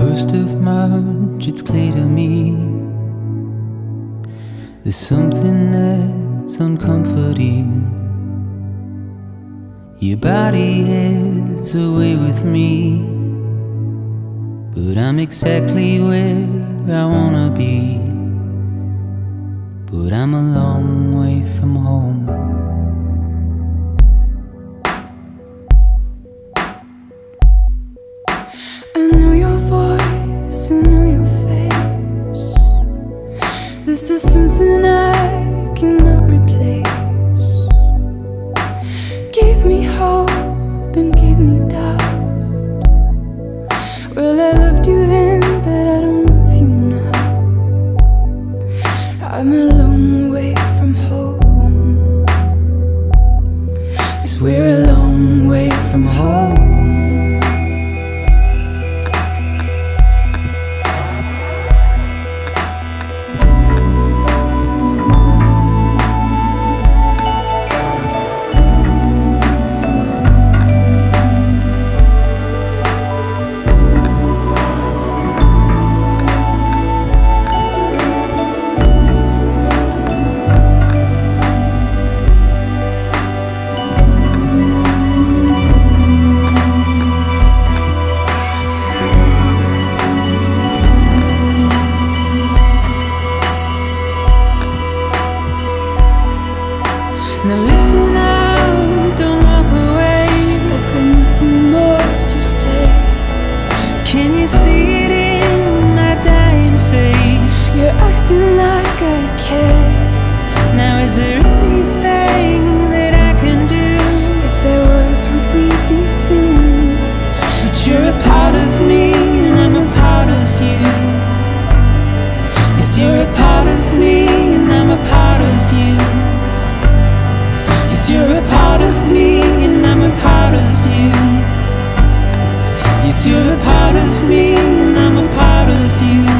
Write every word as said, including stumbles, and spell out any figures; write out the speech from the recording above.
first of March, it's clear to me there's something that's uncomforting. Your body is away with me, but I'm exactly where I wanna be. But I'm a long way from home. This is something I cannot replace. Gave me hope and gave me doubt. Well, I loved you then, but I don't love you now. I'm a long way from home. Cause we're a long way from home. Now listen out, don't walk away. I've got nothing more to say. Can you see it in my dying face? You're acting like I care. Now is there anything that I can do? If there was, would we be singing? But you're a part of me and I'm a part of you. Yes, you're a part of me and I'm a part of you. You're a part of me and I'm a part of you. Yes, you're a part of me and I'm a part of you.